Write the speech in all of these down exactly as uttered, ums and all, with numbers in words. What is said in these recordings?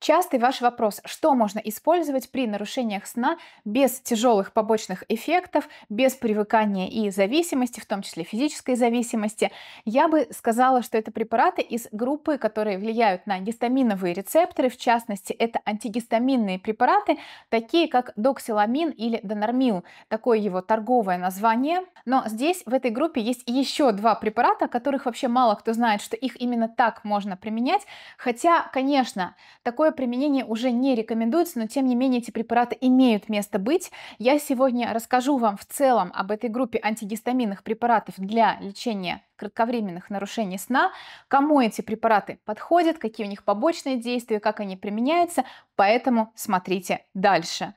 Частый ваш вопрос: что можно использовать при нарушениях сна без тяжелых побочных эффектов, без привыкания и зависимости, в том числе физической зависимости? Я бы сказала, что это препараты из группы, которые влияют на гистаминовые рецепторы, в частности, это антигистаминные препараты, такие как доксиламин или донормил, такое его торговое название. Но здесь, в этой группе, есть еще два препарата, о которых вообще мало кто знает, что их именно так можно применять, хотя, конечно, такое применение уже не рекомендуется, но тем не менее эти препараты имеют место быть. Я сегодня расскажу вам в целом об этой группе антигистаминных препаратов для лечения кратковременных нарушений сна, кому эти препараты подходят, какие у них побочные действия, как они применяются, поэтому смотрите дальше.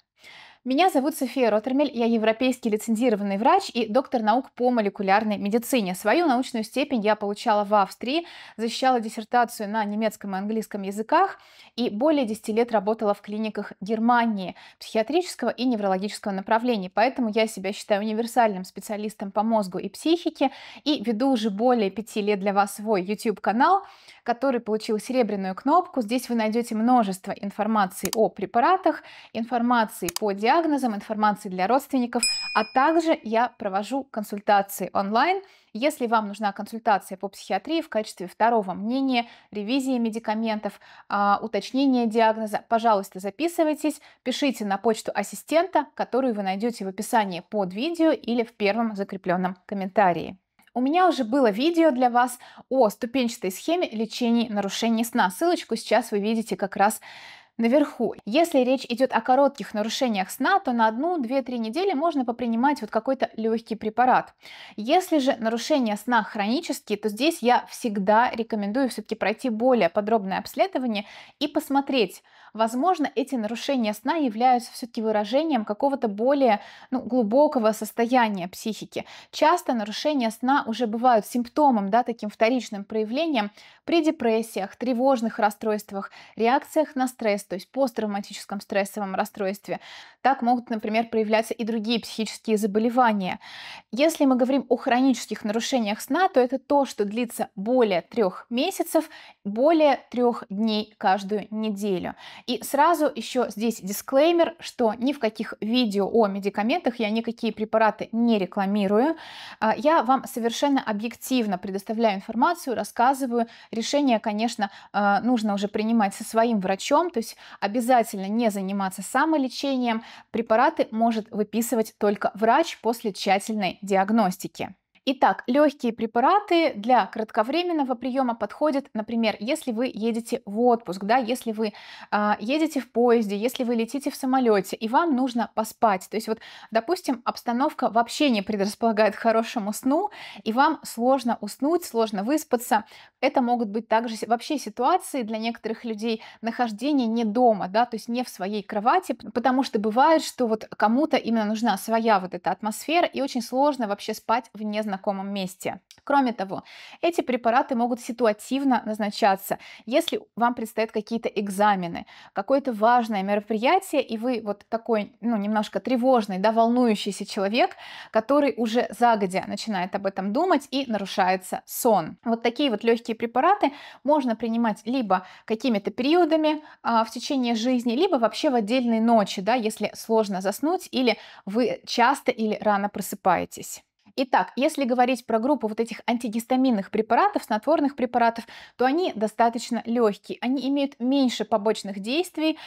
Меня зовут София Ротермель, я европейский лицензированный врач и доктор наук по молекулярной медицине. Свою научную степень я получала в Австрии, защищала диссертацию на немецком и английском языках и более десяти лет работала в клиниках Германии психиатрического и неврологического направлений. Поэтому я себя считаю универсальным специалистом по мозгу и психике и веду уже более пяти лет для вас свой YouTube-канал, который получил серебряную кнопку. Здесь вы найдете множество информации о препаратах, информации по диагностике, диагнозом, информации для родственников, а также я провожу консультации онлайн. Если вам нужна консультация по психиатрии в качестве второго мнения, ревизии медикаментов, уточнения диагноза, пожалуйста, записывайтесь, пишите на почту ассистента, которую вы найдете в описании под видео или в первом закрепленном комментарии. У меня уже было видео для вас о ступенчатой схеме лечения нарушений сна. Ссылочку сейчас вы видите как раз наверху. Если речь идет о коротких нарушениях сна, то на одну-две-три недели можно попринимать вот какой-то легкий препарат. Если же нарушения сна хронические, то здесь я всегда рекомендую все-таки пройти более подробное обследование и посмотреть, возможно, эти нарушения сна являются все-таки выражением какого-то более ну, глубокого состояния психики. Часто нарушения сна уже бывают симптомом, да, таким вторичным проявлением при депрессиях, тревожных расстройствах, реакциях на стресс, то есть посттравматическом стрессовом расстройстве. Так могут, например, проявляться и другие психические заболевания. Если мы говорим о хронических нарушениях сна, то это то, что длится более трех месяцев, более трех дней каждую неделю. И сразу еще здесь дисклеймер, что ни в каких видео о медикаментах я никакие препараты не рекламирую. Я вам совершенно объективно предоставляю информацию, рассказываю. Решение, конечно, нужно уже принимать со своим врачом, то есть обязательно не заниматься самолечением. Препараты может выписывать только врач после тщательной диагностики. Итак, легкие препараты для кратковременного приема подходят, например, если вы едете в отпуск, да, если вы э, едете в поезде, если вы летите в самолете, и вам нужно поспать. То есть, вот, допустим, обстановка вообще не предрасполагает к хорошему сну, и вам сложно уснуть, сложно выспаться. Это могут быть также вообще ситуации для некоторых людей нахождение не дома, да, то есть не в своей кровати, потому что бывает, что вот кому-то именно нужна своя вот эта атмосфера, и очень сложно вообще спать в незнакомом месте. Кроме того, эти препараты могут ситуативно назначаться, если вам предстоят какие-то экзамены, какое-то важное мероприятие, и вы вот такой, ну, немножко тревожный, да, волнующийся человек, который уже загодя начинает об этом думать и нарушается сон. Вот такие вот легкие препараты можно принимать либо какими-то периодами а, в течение жизни, либо вообще в отдельные ночи, да, если сложно заснуть или вы часто или рано просыпаетесь. Итак, если говорить про группу вот этих антигистаминных препаратов, снотворных препаратов, то они достаточно легкие, они имеют меньше побочных действий,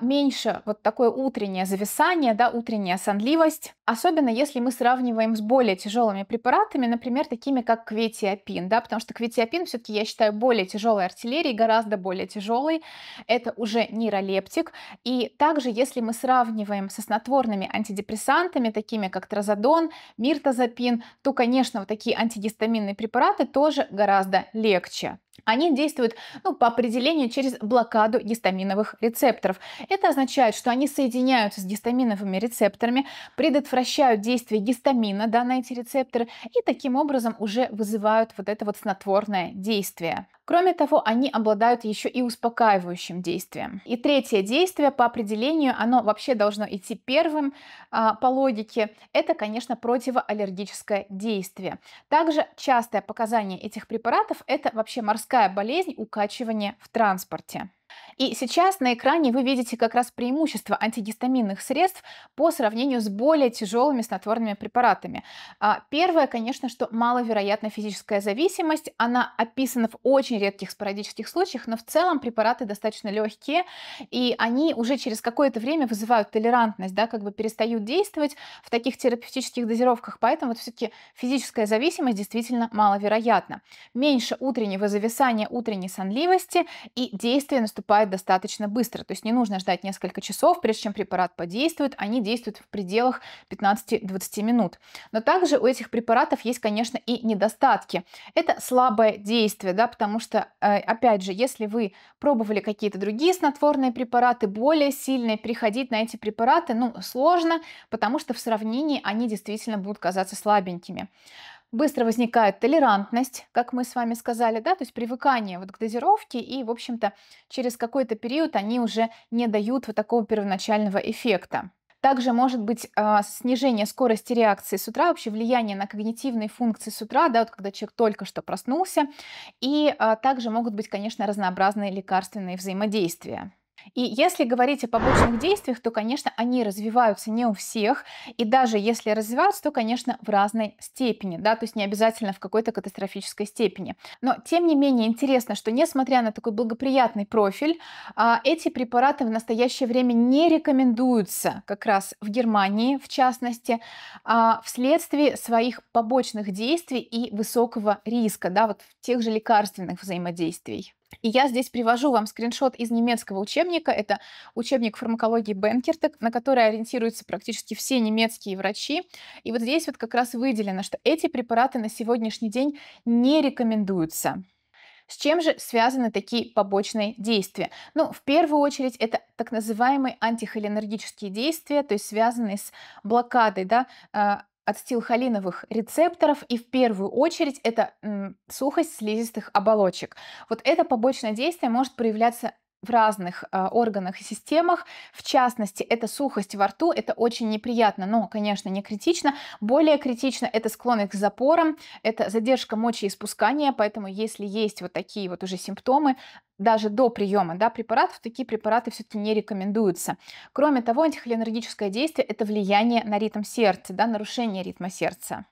меньше вот такое утреннее зависание, да, утренняя сонливость, особенно если мы сравниваем с более тяжелыми препаратами, например, такими как кветиопин, да, потому что кветиопин все-таки я считаю более тяжелой артиллерией, гораздо более тяжелый, это уже нейролептик, и также если мы сравниваем со снотворными антидепрессантами, такими как тразодон, миртазапин, то, конечно, вот такие антигистаминные препараты тоже гораздо легче. Они действуют, ну, по определению через блокаду гистаминовых рецепторов. Это означает, что они соединяются с гистаминовыми рецепторами, предотвращают действие гистамина, да, на эти рецепторы, и таким образом уже вызывают вот это вот снотворное действие. Кроме того, они обладают еще и успокаивающим действием. И третье действие по определению, оно вообще должно идти первым а, по логике, это, конечно, противоаллергическое действие. Также частое показание этих препаратов – это вообще морская болезнь, укачивание в транспорте. И сейчас на экране вы видите как раз преимущество антигистаминных средств по сравнению с более тяжелыми снотворными препаратами. Первое, конечно, что маловероятна физическая зависимость. Она описана в очень редких спорадических случаях, но в целом препараты достаточно легкие, и они уже через какое-то время вызывают толерантность, да, как бы перестают действовать в таких терапевтических дозировках. Поэтому вот все-таки физическая зависимость действительно маловероятна. Меньше утреннего зависания, утренней сонливости, и действие наступает достаточно быстро, то есть не нужно ждать несколько часов, прежде чем препарат подействует, они действуют в пределах пятнадцати-двадцати минут. Но также у этих препаратов есть, конечно, и недостатки. Это слабое действие, да, потому что, опять же, если вы пробовали какие-то другие снотворные препараты, более сильные, переходить на эти препараты, ну, сложно, потому что в сравнении они действительно будут казаться слабенькими. Быстро возникает толерантность, как мы с вами сказали, да, то есть привыкание вот к дозировке, и, в общем-то, через какой-то период они уже не дают вот такого первоначального эффекта. Также может быть э, снижение скорости реакции с утра, вообще влияние на когнитивные функции с утра, да, вот когда человек только что проснулся, и э, также могут быть, конечно, разнообразные лекарственные взаимодействия. И если говорить о побочных действиях, то, конечно, они развиваются не у всех, и даже если развиваются, то, конечно, в разной степени, да, то есть не обязательно в какой-то катастрофической степени. Но, тем не менее, интересно, что, несмотря на такой благоприятный профиль, эти препараты в настоящее время не рекомендуются как раз в Германии, в частности, вследствие своих побочных действий и высокого риска, да, вот тех же лекарственных взаимодействий. И я здесь привожу вам скриншот из немецкого учебника, это учебник фармакологии Бенкерта, на который ориентируются практически все немецкие врачи, и вот здесь вот как раз выделено, что эти препараты на сегодняшний день не рекомендуются. С чем же связаны такие побочные действия? Ну, в первую очередь, это так называемые антихолинергические действия, то есть связанные с блокадой, да, ацетилхолиновых рецепторов, и в первую очередь это м, сухость слизистых оболочек. Вот это побочное действие может проявляться в разных э, органах и системах, в частности, это сухость во рту, это очень неприятно, но, конечно, не критично. Более критично это склонность к запорам, это задержка мочеиспускания, поэтому если есть вот такие вот уже симптомы, даже до приема, да, препаратов, такие препараты все-таки не рекомендуются. Кроме того, антихолинергическое действие – это влияние на ритм сердца, да, нарушение ритма сердца.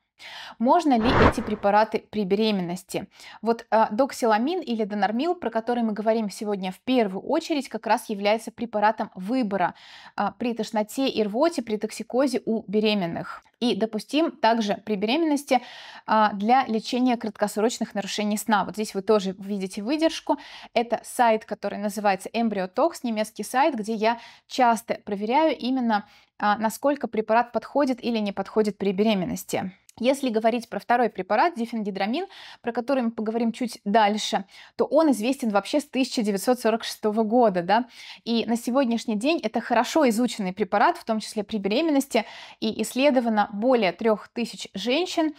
Можно ли эти препараты при беременности? Вот э, доксиламин или донормил, про который мы говорим сегодня в первую очередь, как раз является препаратом выбора э, при тошноте и рвоте, при токсикозе у беременных. И допустим также при беременности э, для лечения краткосрочных нарушений сна. Вот здесь вы тоже видите выдержку. Это сайт, который называется Embryotox, немецкий сайт, где я часто проверяю именно, э, насколько препарат подходит или не подходит при беременности. Если говорить про второй препарат, дифенгидрамин, про который мы поговорим чуть дальше, то он известен вообще с тысяча девятьсот сорок шестого года, да, и на сегодняшний день это хорошо изученный препарат, в том числе при беременности, и исследовано более трёх тысяч женщин.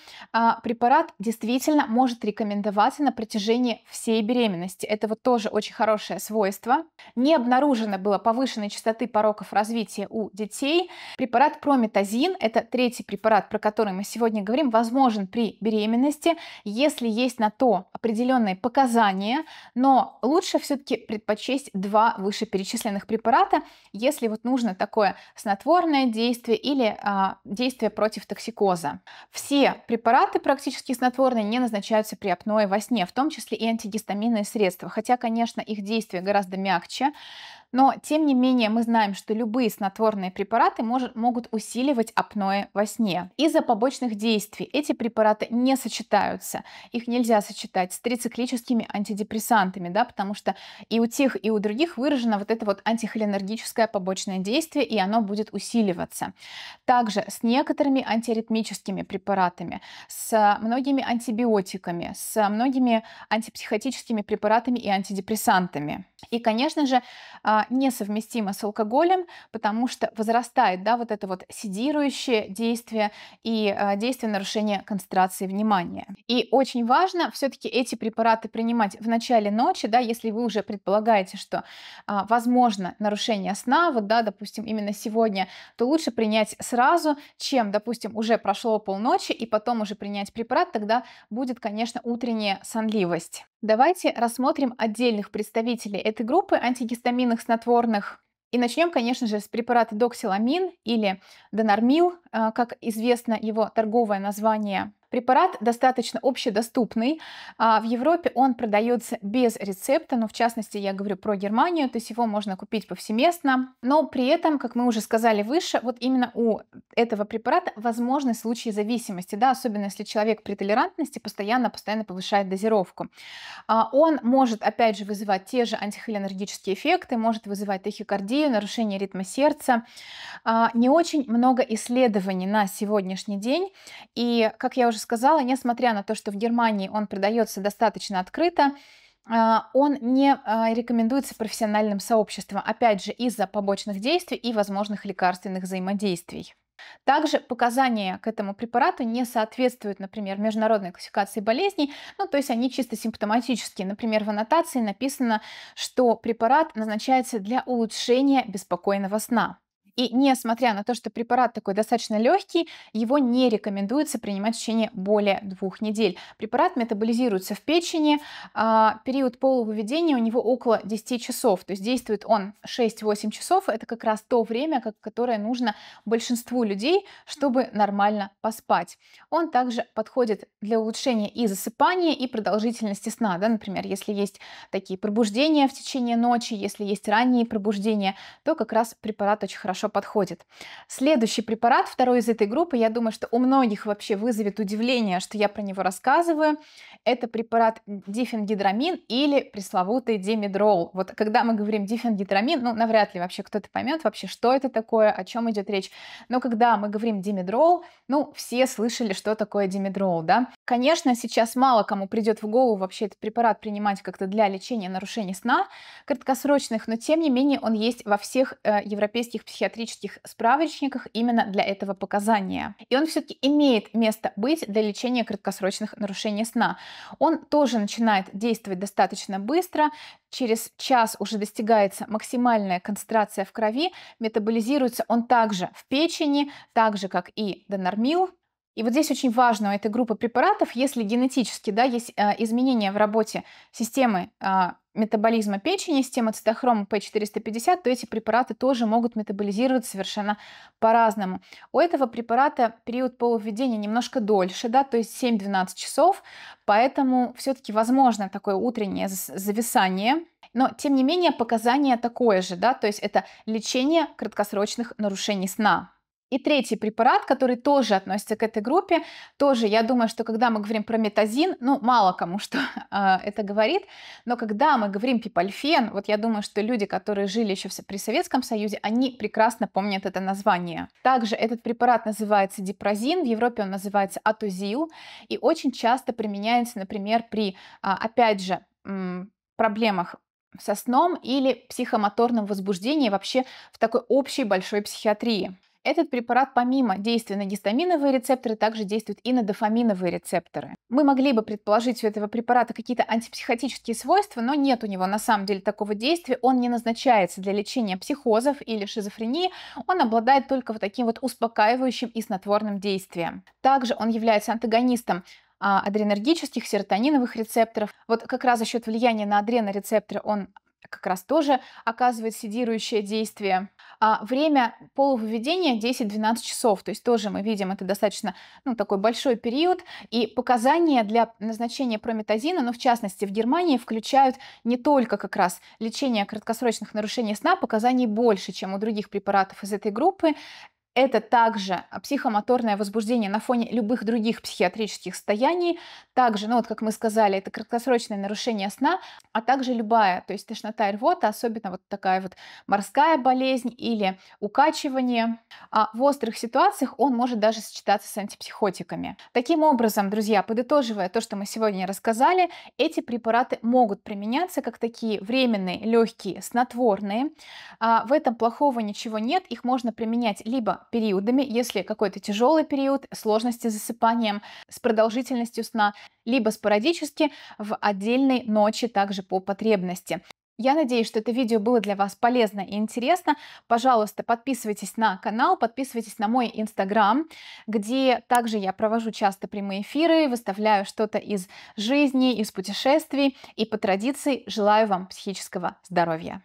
Препарат действительно может рекомендоваться на протяжении всей беременности, это вот тоже очень хорошее свойство. Не обнаружено было повышенной частоты пороков развития у детей. Препарат прометазин, это третий препарат, про который мы сегодня говорим, возможен при беременности, если есть на то определенные показания, но лучше все-таки предпочесть два вышеперечисленных препарата, если вот нужно такое снотворное действие или а, действие против токсикоза. Все препараты практически снотворные не назначаются при апное во сне, в том числе и антигистаминные средства, хотя, конечно, их действие гораздо мягче. Но, тем не менее, мы знаем, что любые снотворные препараты может, могут усиливать апноэ во сне. Из-за побочных действий эти препараты не сочетаются, их нельзя сочетать с трициклическими антидепрессантами, да, потому что и у тех, и у других выражено вот это вот антихолинергическое побочное действие, и оно будет усиливаться. Также с некоторыми антиритмическими препаратами, с многими антибиотиками, с многими антипсихотическими препаратами и антидепрессантами. И, конечно же, несовместимо с алкоголем, потому что возрастает, да, вот это вот седирующее действие и действие нарушения концентрации внимания. И очень важно все-таки эти препараты принимать в начале ночи, да, если вы уже предполагаете, что а, возможно нарушение сна, вот, да, допустим, именно сегодня, то лучше принять сразу, чем, допустим, уже прошло полночи и потом уже принять препарат, тогда будет, конечно, утренняя сонливость. Давайте рассмотрим отдельных представителей этой группы антигистаминных снотворных. И начнем, конечно же, с препарата доксиламин или донормил, как известно его торговое название. Препарат достаточно общедоступный. В Европе он продается без рецепта, но в частности я говорю про Германию, то есть его можно купить повсеместно. Но при этом, как мы уже сказали выше, вот именно у этого препарата возможны случаи зависимости, да, особенно если человек при толерантности постоянно-постоянно повышает дозировку. Он может, опять же, вызывать те же антихолинергические эффекты, может вызывать тахикардию, нарушение ритма сердца. Не очень много исследований на сегодняшний день, и, как я уже сказала, несмотря на то, что в Германии он продается достаточно открыто, он не рекомендуется профессиональным сообществом, опять же, из-за побочных действий и возможных лекарственных взаимодействий. Также показания к этому препарату не соответствуют, например, международной классификации болезней, ну, то есть они чисто симптоматические. Например, в аннотации написано, что препарат назначается для улучшения беспокойного сна. И несмотря на то, что препарат такой достаточно легкий, его не рекомендуется принимать в течение более двух недель. Препарат метаболизируется в печени, период полувыведения у него около десяти часов, то есть действует он шесть-восемь часов, это как раз то время, которое нужно большинству людей, чтобы нормально поспать. Он также подходит для улучшения и засыпания, и продолжительности сна, да, например, если есть такие пробуждения в течение ночи, если есть ранние пробуждения, то как раз препарат очень хорошо подходит. Следующий препарат, второй из этой группы, я думаю, что у многих вообще вызовет удивление, что я про него рассказываю, это препарат дифенгидрамин или пресловутый димедрол. Вот когда мы говорим дифенгидрамин, ну, навряд ли вообще кто-то поймет вообще, что это такое, о чем идет речь. Но когда мы говорим димедрол, ну, все слышали, что такое димедрол, да? Конечно, сейчас мало кому придет в голову вообще этот препарат принимать как-то для лечения нарушений сна краткосрочных, но тем не менее он есть во всех э, европейских психиатрических психиатрических справочниках именно для этого показания. И он все-таки имеет место быть для лечения краткосрочных нарушений сна. Он тоже начинает действовать достаточно быстро, через час уже достигается максимальная концентрация в крови, метаболизируется он также в печени, так же как и донормил. И вот здесь очень важно у этой группы препаратов, если генетически, да, есть э, изменения в работе системы э, метаболизма печени, системы цитохрома П четыреста пятьдесят, то эти препараты тоже могут метаболизироваться совершенно по-разному. У этого препарата период полувведения немножко дольше, да, то есть семь-двенадцать часов, поэтому все-таки возможно такое утреннее зависание. Но, тем не менее, показание такое же, да, то есть это лечение краткосрочных нарушений сна. И третий препарат, который тоже относится к этой группе, тоже, я думаю, что когда мы говорим про прометазин, ну, мало кому что э, это говорит, но когда мы говорим пипольфен, вот я думаю, что люди, которые жили еще в, при Советском Союзе, они прекрасно помнят это название. Также этот препарат называется дипрозин, в Европе он называется атозил, и очень часто применяется, например, при, опять же, проблемах со сном или психомоторном возбуждении вообще в такой общей большой психиатрии. Этот препарат помимо действия на гистаминовые рецепторы также действует и на дофаминовые рецепторы. Мы могли бы предположить у этого препарата какие-то антипсихотические свойства, но нет у него на самом деле такого действия. Он не назначается для лечения психозов или шизофрении. Он обладает только вот таким вот успокаивающим и снотворным действием. Также он является антагонистом адренергических, серотониновых рецепторов. Вот как раз за счет влияния на адренорецепторы он как раз тоже оказывает седирующее действие. А время полувыведения десять-двенадцать часов, то есть тоже мы видим, это достаточно, ну, такой большой период, и показания для назначения прометазина, но, ну, в частности в Германии включают не только как раз лечение краткосрочных нарушений сна, показаний больше, чем у других препаратов из этой группы. Это также психомоторное возбуждение на фоне любых других психиатрических состояний. Также, ну вот как мы сказали, это краткосрочное нарушение сна, а также любая, то есть тошнота и рвота, особенно вот такая вот морская болезнь или укачивание. А в острых ситуациях он может даже сочетаться с антипсихотиками. Таким образом, друзья, подытоживая то, что мы сегодня рассказали, эти препараты могут применяться как такие временные, легкие, снотворные. А в этом плохого ничего нет, их можно применять либо периодами, если какой-то тяжелый период, сложности с засыпанием, с продолжительностью сна, либо спорадически в отдельной ночи, также по потребности. Я надеюсь, что это видео было для вас полезно и интересно. Пожалуйста, подписывайтесь на канал, подписывайтесь на мой инстаграм, где также я провожу часто прямые эфиры, выставляю что-то из жизни, из путешествий, и по традиции желаю вам психического здоровья.